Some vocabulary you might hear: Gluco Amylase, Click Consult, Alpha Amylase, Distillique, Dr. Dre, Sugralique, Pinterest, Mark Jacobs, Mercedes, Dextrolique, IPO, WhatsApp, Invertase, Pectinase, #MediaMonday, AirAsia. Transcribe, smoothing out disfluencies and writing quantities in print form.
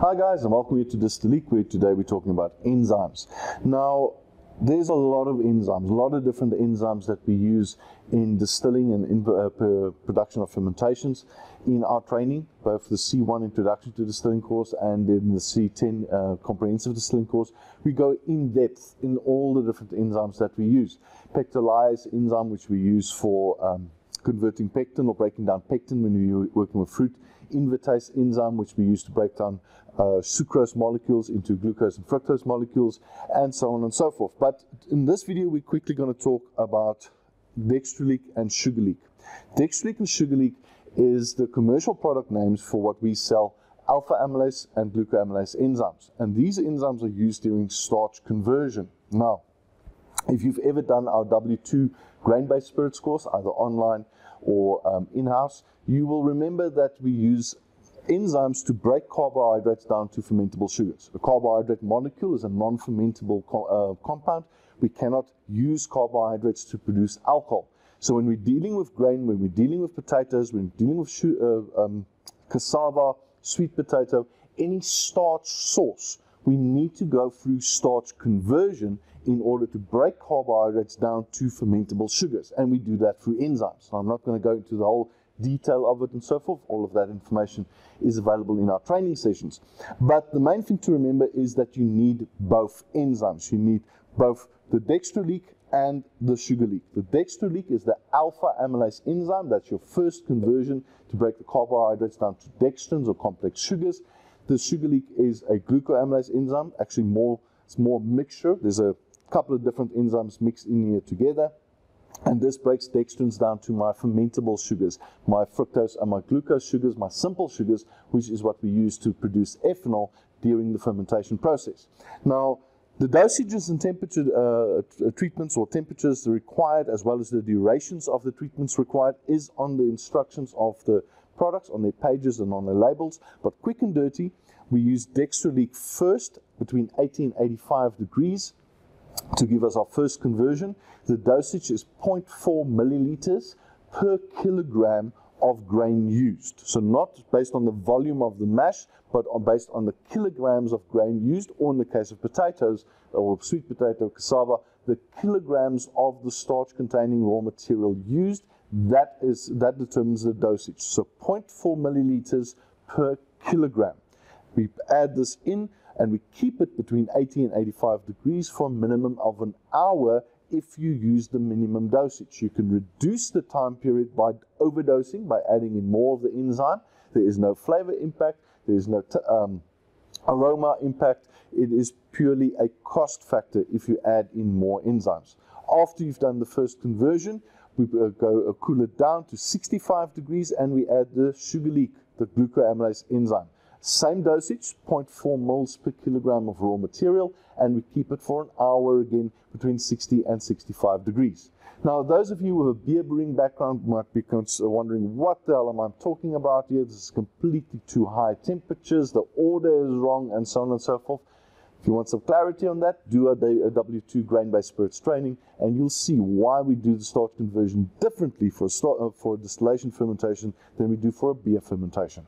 Hi guys, and welcome to Distillique, where today we're talking about enzymes. Now, there's a lot of enzymes, a lot of different enzymes that we use in distilling and in production of fermentations. In our training, both the C1 Introduction to Distilling course and in the C10 Comprehensive Distilling course, we go in depth in all the different enzymes that we use. Pectinase enzyme, which we use for converting pectin or breaking down pectin when you're working with fruit. Invertase enzyme, which we use to break down sucrose molecules into glucose and fructose molecules, and so on and so forth. But in this video, we're quickly going to talk about Dextrolique and Sugralique. Dextrolique and Sugralique is the commercial product names for what we sell alpha amylase and gluco amylase enzymes. And these enzymes are used during starch conversion. Now, if you've ever done our W2 grain-based spirits course, either online or in-house, you will remember that we use enzymes to break carbohydrates down to fermentable sugars. A carbohydrate molecule is a non-fermentable compound. We cannot use carbohydrates to produce alcohol. So when we're dealing with grain, when we're dealing with potatoes, when we're dealing with cassava, sweet potato, any starch source, we need to go through starch conversion in order to break carbohydrates down to fermentable sugars. And we do that through enzymes. Now, I'm not going to go into the whole detail of it and so forth. All of that information is available in our training sessions. But the main thing to remember is that you need both enzymes. You need both the Dextrolique and the Sugralique. The Dextrolique is the alpha amylase enzyme. That's your first conversion to break the carbohydrates down to dextrins or complex sugars. The Sugralique is a glucoamylase enzyme, actually it's more mixture. There's a couple of different enzymes mixed in here together. And this breaks dextrins down to my fermentable sugars, my fructose and my glucose sugars, my simple sugars, which is what we use to produce ethanol during the fermentation process. Now, the dosages and temperature treatments or temperatures required, as well as the durations of the treatments required, is on the instructions of the products, on their pages and on their labels. But quick and dirty, we use Dextrolique first between 80 and 85 degrees. To give us our first conversion, the dosage is 0.4 milliliters per kilogram of grain used. So not based on the volume of the mash, but based on the kilograms of grain used, or in the case of potatoes, or sweet potato, cassava, the kilograms of the starch-containing raw material used, that determines the dosage. So 0.4 milliliters per kilogram. We add this in, and we keep it between 80 and 85 degrees for a minimum of an hour if you use the minimum dosage. You can reduce the time period by overdosing, by adding in more of the enzyme. There is no flavor impact. There is no aroma impact. It is purely a cost factor if you add in more enzymes. After you've done the first conversion, we cool it down to 65 degrees, and we add the Sugralique, the glucoamylase enzyme. Same dosage, 0.4 moles per kilogram of raw material, and we keep it for an hour again between 60 and 65 degrees. Now, those of you with a beer brewing background might be wondering, what the hell am I talking about here? This is completely too high temperatures, the order is wrong, and so on and so forth. If you want some clarity on that, do a W2 grain-based spirits training, and you'll see why we do the starch conversion differently for distillation fermentation than we do for a beer fermentation.